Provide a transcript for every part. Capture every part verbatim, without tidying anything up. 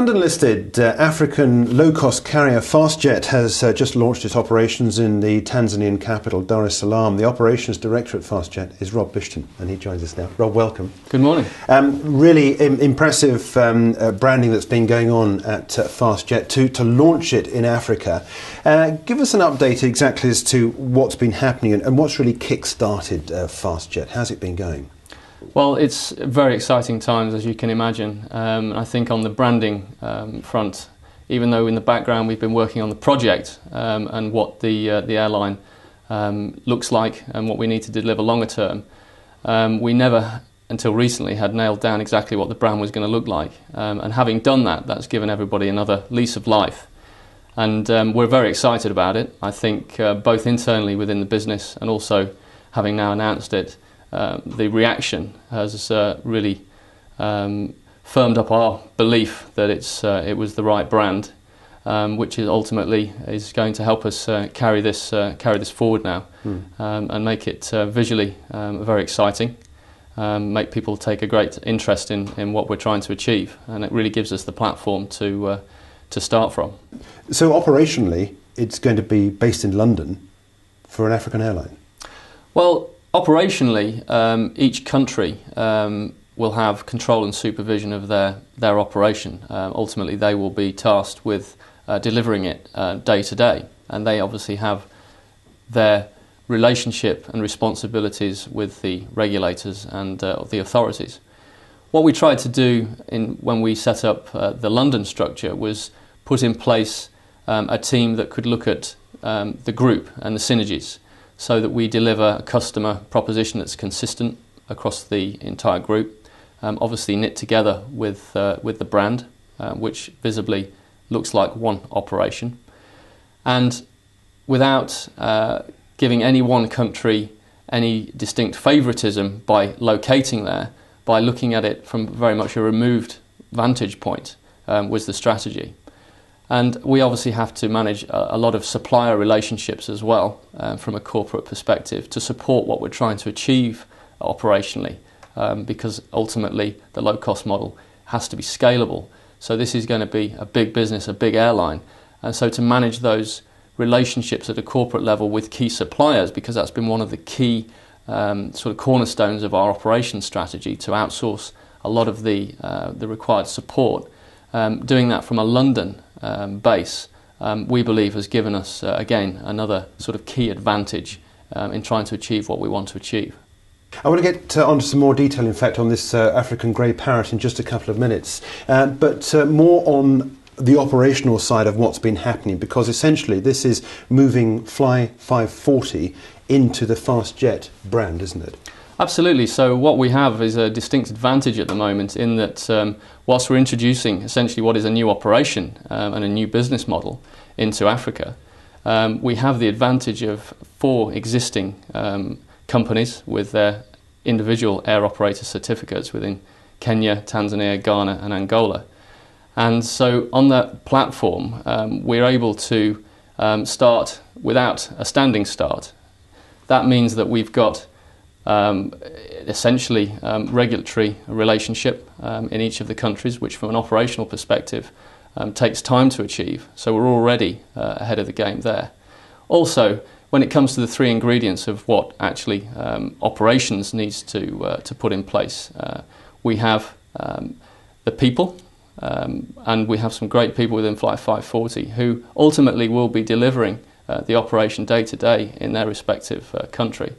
London-listed uh, African low-cost carrier FastJet has uh, just launched its operations in the Tanzanian capital, Dar es Salaam. The operations director at FastJet is Rob Bishton, and he joins us now. Rob, welcome. Good morning. Um, really im impressive um, uh, branding that's been going on at uh, FastJet to, to launch it in Africa. Uh, give us an update exactly as to what's been happening and, and what's really kick-started uh, FastJet. How's it been going? Well, it's very exciting times, as you can imagine. Um, I think on the branding um, front, even though in the background we've been working on the project um, and what the, uh, the airline um, looks like and what we need to deliver longer term, um, we never, until recently, had nailed down exactly what the brand was going to look like. Um, and having done that, that's given everybody another lease of life. And um, we're very excited about it, I think, uh, both internally within the business and also having now announced it. Uh, the reaction has uh, really um, firmed up our belief that it's, uh, it was the right brand, um, which is ultimately is going to help us uh, carry, this, uh, carry this forward now mm. um, and make it uh, visually um, very exciting, um, make people take a great interest in, in what we're trying to achieve, and it really gives us the platform to, uh, to start from. So operationally, it's going to be based in London for an African airline? Well, operationally, um, each country um, will have control and supervision of their, their operation. Uh, ultimately, they will be tasked with uh, delivering it uh, day to day, and they obviously have their relationship and responsibilities with the regulators and uh, the authorities. What we tried to do in, when we set up uh, the London structure was put in place um, a team that could look at um, the group and the synergies, so that we deliver a customer proposition that's consistent across the entire group, um, obviously knit together with, uh, with the brand, uh, which visibly looks like one operation. And without uh, giving any one country any distinct favoritism by locating there, by looking at it from very much a removed vantage point, um, was the strategy. And we obviously have to manage a lot of supplier relationships as well uh, from a corporate perspective to support what we're trying to achieve operationally, um, because ultimately the low-cost model has to be scalable. So this is going to be a big business, a big airline. And so to manage those relationships at a corporate level with key suppliers, because that's been one of the key um, sort of cornerstones of our operations strategy, to outsource a lot of the, uh, the required support, um, doing that from a London Um, base, um, we believe has given us, uh, again, another sort of key advantage um, in trying to achieve what we want to achieve. I want to get uh, on to some more detail, in fact, on this uh, African grey parrot in just a couple of minutes, uh, but uh, more on the operational side of what's been happening, because essentially this is moving Fly five forty into the FastJet brand, isn't it? Absolutely. So what we have is a distinct advantage at the moment in that um, whilst we're introducing essentially what is a new operation um, and a new business model into Africa, um, we have the advantage of four existing um, companies with their individual air operator certificates within Kenya, Tanzania, Ghana and Angola. And so on that platform, um, we're able to um, start without a standing start. That means that we've got Um, essentially um, regulatory relationship um, in each of the countries, which from an operational perspective um, takes time to achieve, so we're already uh, ahead of the game there. Also, when it comes to the three ingredients of what actually um, operations needs to, uh, to put in place, uh, we have um, the people, um, and we have some great people within Fly five forty who ultimately will be delivering uh, the operation day to day in their respective uh, country.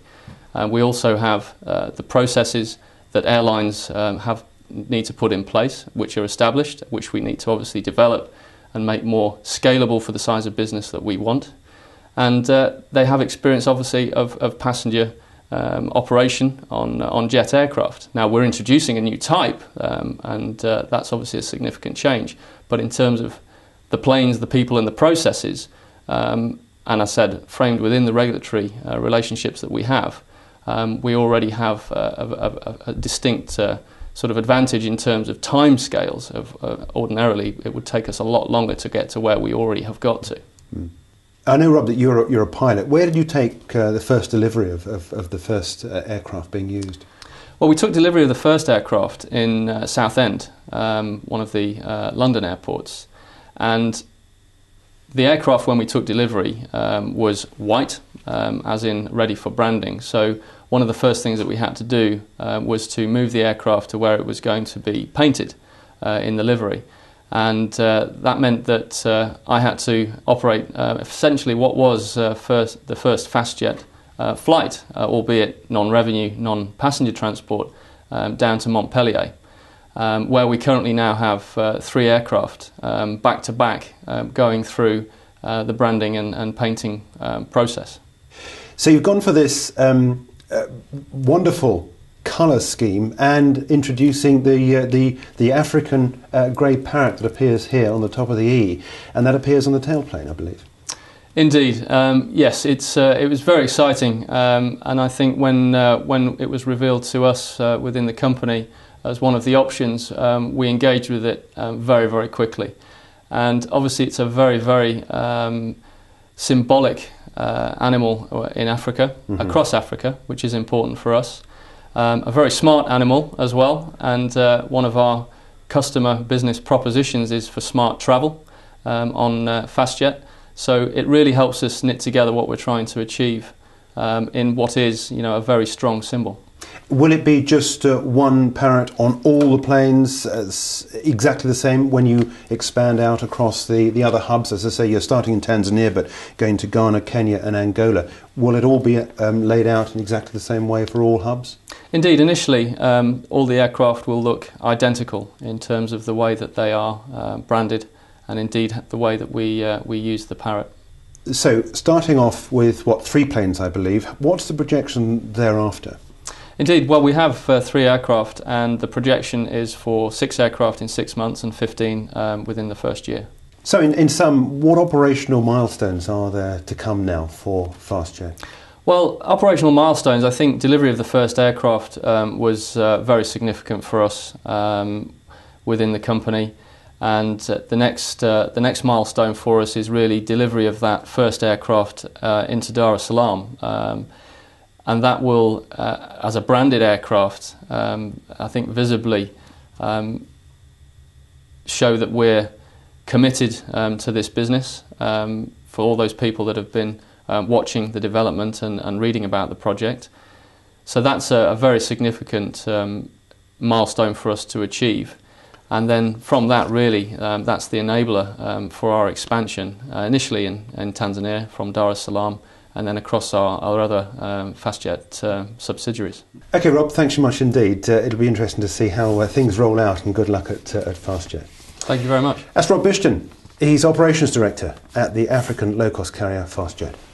Uh, we also have uh, the processes that airlines um, have need to put in place, which are established, which we need to obviously develop and make more scalable for the size of business that we want. And uh, they have experience, obviously, of, of passenger um, operation on, on jet aircraft. Now, we're introducing a new type, um, and uh, that's obviously a significant change. But in terms of the planes, the people and the processes, um, and I said, framed within the regulatory uh, relationships that we have, Um, we already have uh, a, a, a distinct uh, sort of advantage in terms of time scales. Of, uh, ordinarily, it would take us a lot longer to get to where we already have got to. Mm. I know, Rob, that you're a, you're a pilot. Where did you take uh, the first delivery of, of, of the first uh, aircraft being used? Well, we took delivery of the first aircraft in uh, Southend, um, one of the uh, London airports, and the aircraft when we took delivery um, was white, um, as in ready for branding. So one of the first things that we had to do uh, was to move the aircraft to where it was going to be painted uh, in the livery. And uh, that meant that uh, I had to operate uh, essentially what was uh, first, the first FastJet uh, flight, uh, albeit non-revenue, non-passenger transport, um, down to Montpellier, Um, where we currently now have uh, three aircraft um, back to back uh, going through uh, the branding and, and painting um, process. So you've gone for this um, uh, wonderful colour scheme and introducing the uh, the, the African uh, grey parrot that appears here on the top of the E, and that appears on the tailplane, I believe. Indeed, um, yes, it's uh, it was very exciting, um, and I think when uh, when it was revealed to us uh, within the company as one of the options, um, we engaged with it um, very, very quickly. And obviously, it's a very, very um, symbolic uh, animal in Africa, mm-hmm. across Africa, which is important for us. Um, a very smart animal as well, and uh, one of our customer business propositions is for smart travel um, on uh, FastJet. So it really helps us knit together what we're trying to achieve um, in what is, you know, a very strong symbol. Will it be just uh, one parrot on all the planes, uh, exactly the same when you expand out across the, the other hubs? As I say, you're starting in Tanzania but going to Ghana, Kenya and Angola. Will it all be um, laid out in exactly the same way for all hubs? Indeed, initially um, all the aircraft will look identical in terms of the way that they are uh, branded, and indeed the way that we, uh, we use the parrot. So starting off with, what, three planes I believe, what's the projection thereafter? Indeed, well, we have uh, three aircraft, and the projection is for six aircraft in six months and fifteen um, within the first year. So in, in sum, what operational milestones are there to come now for FastJet? Well, operational milestones, I think delivery of the first aircraft um, was uh, very significant for us um, within the company, and uh, the, next, uh, the next milestone for us is really delivery of that first aircraft uh, into Dar es Salaam. Um, And that will, uh, as a branded aircraft, um, I think visibly um, show that we're committed um, to this business um, for all those people that have been uh, watching the development and, and reading about the project. So that's a, a very significant um, milestone for us to achieve. And then from that, really, um, that's the enabler um, for our expansion, uh, initially in, in Tanzania from Dar es Salaam, and then across our, our other um, FastJet uh, subsidiaries. OK, Rob, thanks so much indeed. Uh, it'll be interesting to see how uh, things roll out, and good luck at, uh, at FastJet. Thank you very much. That's Rob Bishton. He's Operations Director at the African low-cost carrier FastJet.